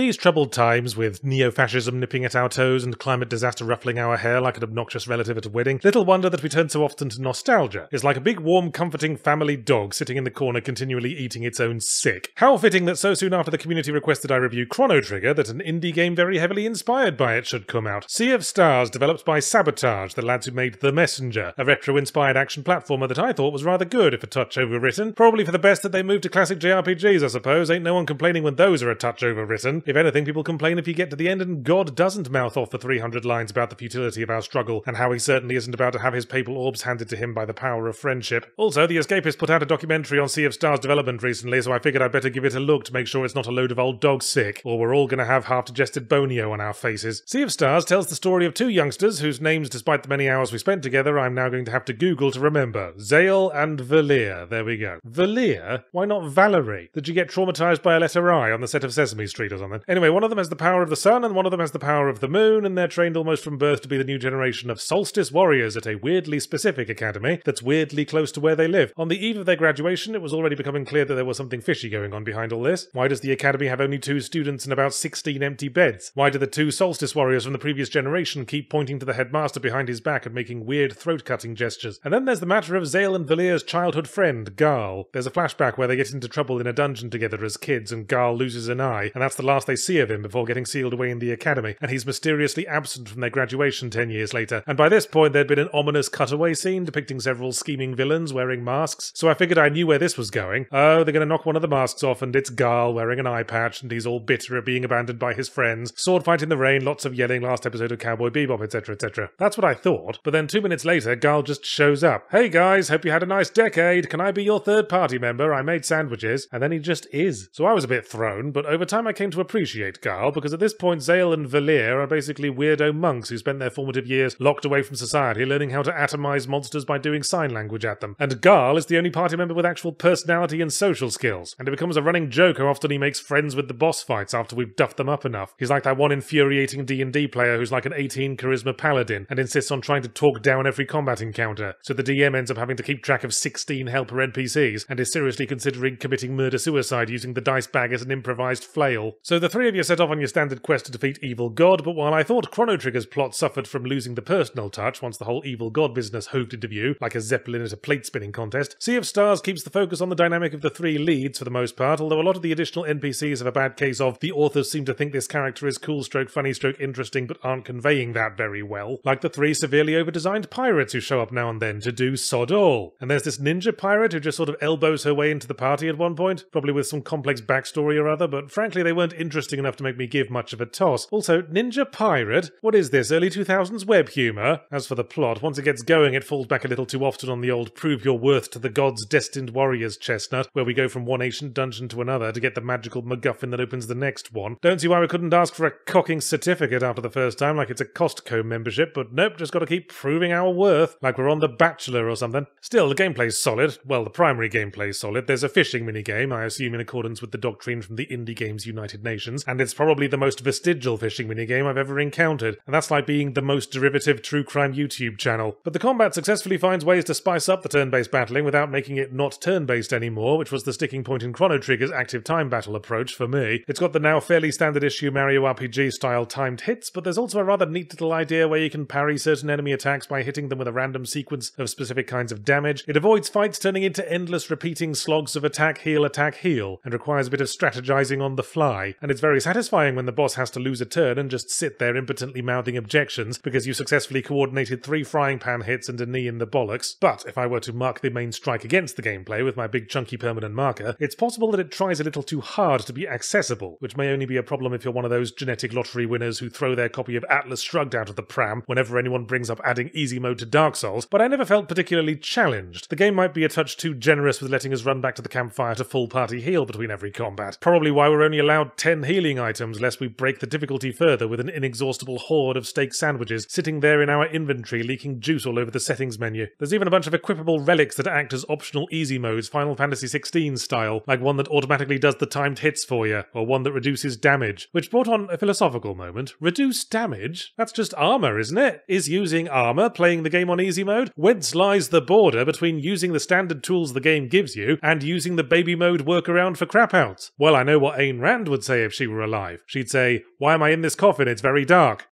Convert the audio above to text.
these troubled times, with neo-fascism nipping at our toes and climate disaster ruffling our hair like an obnoxious relative at a wedding, little wonder that we turn so often to nostalgia. It's like a big, warm, comforting family dog sitting in the corner continually eating its own sick. How fitting that so soon after the community requested I review Chrono Trigger, that an indie game very heavily inspired by it should come out. Sea of Stars, developed by Sabotage, the lads who made The Messenger, a retro-inspired action platformer that I thought was rather good, if a touch overwritten. Probably for the best that they moved to classic JRPGs, I suppose. Ain't no one complaining when those are a touch overwritten. If anything, people complain if you get to the end and God doesn't mouth off the 300 lines about the futility of our struggle, and how he certainly isn't about to have his papal orbs handed to him by the power of friendship. Also, The Escapist put out a documentary on Sea of Stars development recently, so I figured I'd better give it a look to make sure it's not a load of old dog sick, or we're all gonna have half-digested bonio on our faces. Sea of Stars tells the story of two youngsters whose names, despite the many hours we spent together, I'm now going to have to Google to remember. Zael and Valir. There we go. Valir? Why not Valerie? Did you get traumatized by a letter I on the set of Sesame Street or something? Anyway, one of them has the power of the sun and one of them has the power of the moon, and they're trained almost from birth to be the new generation of solstice warriors at a weirdly specific academy that's weirdly close to where they live. On the eve of their graduation, it was already becoming clear that there was something fishy going on behind all this. Why does the academy have only 2 students and about 16 empty beds? Why do the 2 solstice warriors from the previous generation keep pointing to the headmaster behind his back and making weird throat-cutting gestures? And then there's the matter of Zael and Valir's childhood friend, Garl. There's a flashback where they get into trouble in a dungeon together as kids, and Garl loses an eye, and that's the last they see of him before getting sealed away in the academy, and he's mysteriously absent from their graduation 10 years later. And by this point there'd been an ominous cutaway scene depicting several scheming villains wearing masks, so I figured I knew where this was going. Oh, they're gonna knock one of the masks off, and it's Garl wearing an eye patch, and he's all bitter at being abandoned by his friends, sword fight in the rain, lots of yelling, last episode of Cowboy Bebop, etc, etc. That's what I thought, but then 2 minutes later Garl just shows up. Hey guys, hope you had a nice decade, can I be your third party member? I made sandwiches. And then he just is. So I was a bit thrown, but over time I came to appreciate Garl, because at this point Zael and Valir are basically weirdo monks who spent their formative years locked away from society learning how to atomize monsters by doing sign language at them. And Garl is the only party member with actual personality and social skills, and it becomes a running joke how often he makes friends with the boss fights after we've duffed them up enough. He's like that one infuriating D&D player who's like an 18 charisma paladin and insists on trying to talk down every combat encounter, so the DM ends up having to keep track of 16 helper NPCs and is seriously considering committing murder-suicide using the dice bag as an improvised flail. So the 3 of you set off on your standard quest to defeat Evil God, but while I thought Chrono Trigger's plot suffered from losing the personal touch once the whole Evil God business hooved into view, like a zeppelin at a plate-spinning contest, Sea of Stars keeps the focus on the dynamic of the 3 leads for the most part, although a lot of the additional NPCs have a bad case of the authors seem to think this character is cool stroke funny stroke interesting but aren't conveying that very well, like the 3 severely overdesigned pirates who show up now and then to do sod all. And there's this ninja pirate who just sort of elbows her way into the party at one point, probably with some complex backstory or other, but frankly they weren't interesting enough to make me give much of a toss. Also, ninja pirate? What is this, early 2000s web humour? As for the plot, once it gets going it falls back a little too often on the old prove your worth to the gods destined warriors chestnut, where we go from one ancient dungeon to another to get the magical MacGuffin that opens the next one. Don't see why we couldn't ask for a cocking certificate after the first time, like it's a Costco membership, but nope, just gotta keep proving our worth, like we're on The Bachelor or something. Still, the gameplay's solid. Well, the primary gameplay's solid. There's a fishing minigame, I assume in accordance with the doctrine from the Indie Games United Nations, and it's probably the most vestigial fishing minigame I've ever encountered, and that's like being the most derivative true crime YouTube channel. But the combat successfully finds ways to spice up the turn-based battling without making it not turn-based anymore, which was the sticking point in Chrono Trigger's active time battle approach for me. It's got the now fairly standard issue Mario RPG style timed hits, but there's also a rather neat little idea where you can parry certain enemy attacks by hitting them with a random sequence of specific kinds of damage. It avoids fights turning into endless repeating slogs of attack, heal, and requires a bit of strategizing on the fly. And it's very satisfying when the boss has to lose a turn and just sit there impotently mouthing objections because you successfully coordinated 3 frying pan hits and a knee in the bollocks. But if I were to mark the main strike against the gameplay with my big chunky permanent marker, it's possible that it tries a little too hard to be accessible, which may only be a problem if you're one of those genetic lottery winners who throw their copy of Atlas Shrugged out of the pram whenever anyone brings up adding easy mode to Dark Souls, but I never felt particularly challenged. The game might be a touch too generous with letting us run back to the campfire to full party heal between every combat. Probably why we're only allowed 10 healing items, lest we break the difficulty further with an inexhaustible horde of steak sandwiches sitting there in our inventory leaking juice all over the settings menu. There's even a bunch of equipable relics that act as optional easy modes Final Fantasy 16 style, like one that automatically does the timed hits for you, or one that reduces damage. Which brought on a philosophical moment. Reduce damage? That's just armor, isn't it? Is using armor playing the game on easy mode? Whence lies the border between using the standard tools the game gives you and using the baby mode workaround for crap outs? Well, I know what Ayn Rand would say if she were alive. She'd say, why am I in this coffin? It's very dark.